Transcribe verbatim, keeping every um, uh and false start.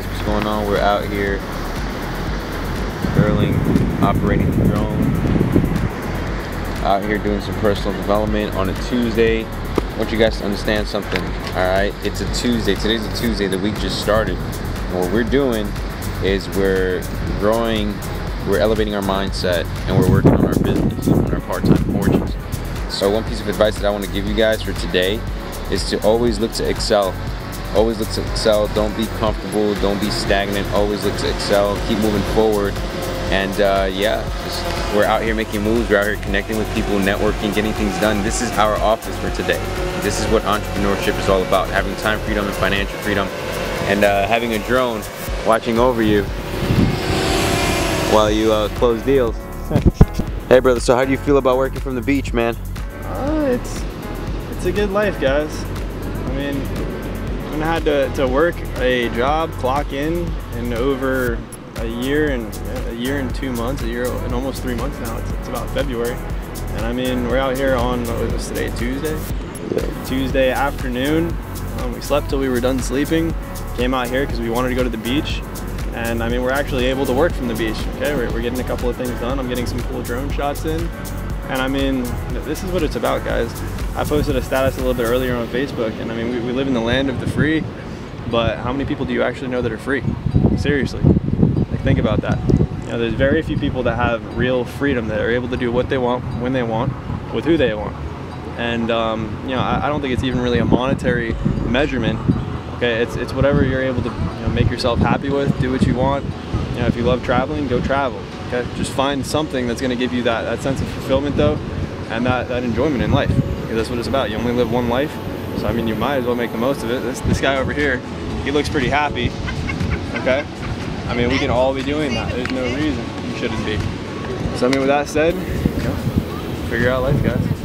What's going on? We're out here, Sterling, operating the drone. Out here doing some personal development on a Tuesday. I want you guys to understand something, alright? It's a Tuesday. Today's a Tuesday. The week just started. And what we're doing is we're growing, we're elevating our mindset, and we're working on our business, on our part-time fortunes. So one piece of advice that I want to give you guys for today is to always look to excel. Always look to excel. Don't be comfortable. Don't be stagnant. Always look to excel. Keep moving forward. And uh, yeah, just, we're out here making moves. We're out here connecting with people, networking, getting things done. This is our office for today. This is what entrepreneurship is all about. Having time freedom and financial freedom. And uh, having a drone watching over you while you uh, close deals. Hey brother, so how do you feel about working from the beach, man? Uh, it's, it's a good life, guys. I mean, I had to, to work a job, clock in, and over a year and a year and two months, a year and almost three months now. It's, it's about February, and I mean we're out here on what was this today, Tuesday, yeah. Tuesday afternoon. Um, we slept till we were done sleeping. Came out here because we wanted to go to the beach, and I mean we're actually able to work from the beach. Okay, we're, we're getting a couple of things done. I'm getting some cool drone shots in, and I mean this is what it's about, guys. I posted a status a little bit earlier on Facebook, and I mean, we, we live in the land of the free, but how many people do you actually know that are free? Seriously, like think about that. You know, there's very few people that have real freedom, that are able to do what they want, when they want, with who they want. And um, you know, I, I don't think it's even really a monetary measurement. Okay, it's it's whatever you're able to, you know, make yourself happy with. Do what you want. You know, if you love traveling, go travel. Okay, just find something that's going to give you that that sense of fulfillment though, and that that enjoyment in life. That's what it's about. You only live one life, so I mean you might as well make the most of it. This, this guy over here, he looks pretty happy. Okay, I mean we can all be doing that. There's no reason you shouldn't be. So I mean with that said, you know, figure out life, guys.